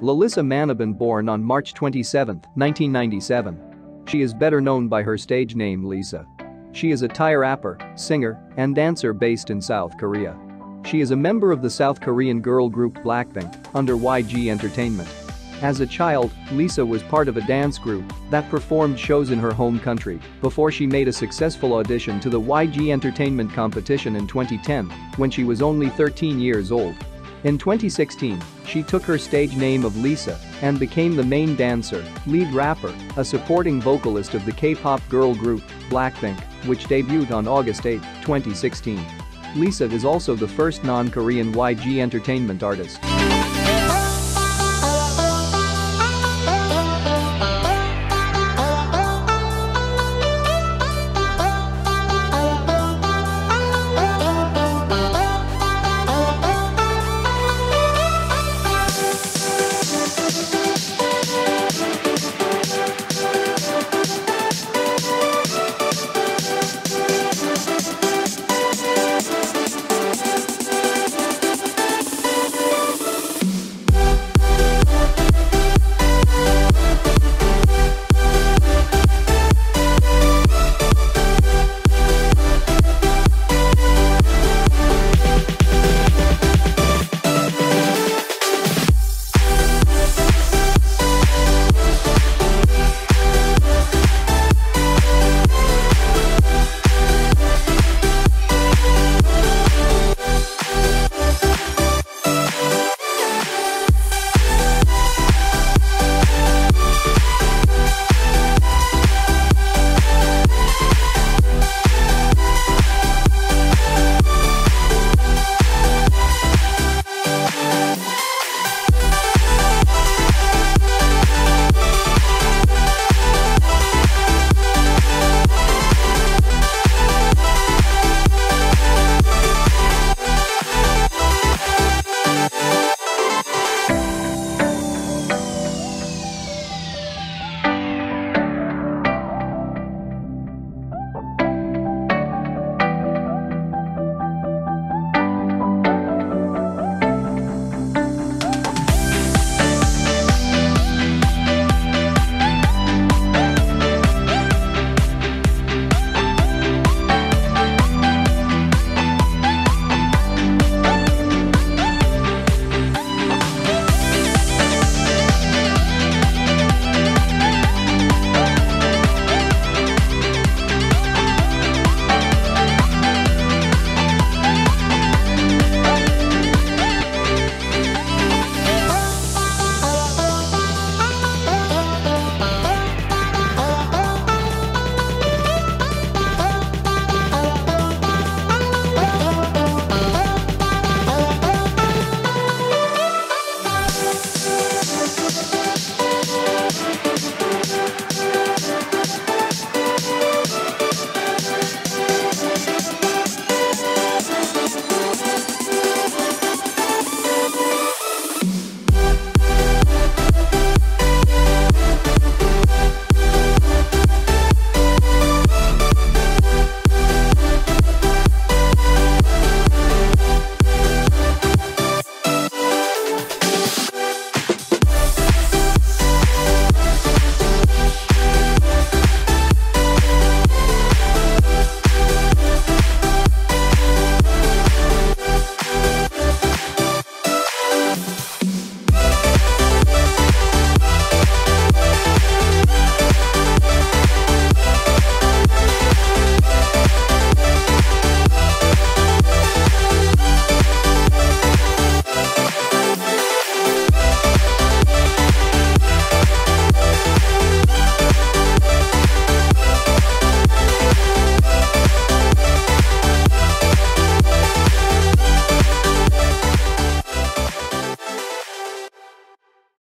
Lalisa Manoban, born on March 27, 1997. She is better known by her stage name Lisa. She is a Thai rapper, singer, and dancer based in South Korea. She is a member of the South Korean girl group Blackpink under YG Entertainment. As a child, Lisa was part of a dance group that performed shows in her home country before she made a successful audition to the YG Entertainment competition in 2010 when she was only 13 years old. In 2016, she took her stage name of Lisa and became the main dancer, lead rapper, a supporting vocalist of the K-pop girl group Blackpink, which debuted on August 8, 2016. Lisa is also the first non-Korean YG Entertainment artist.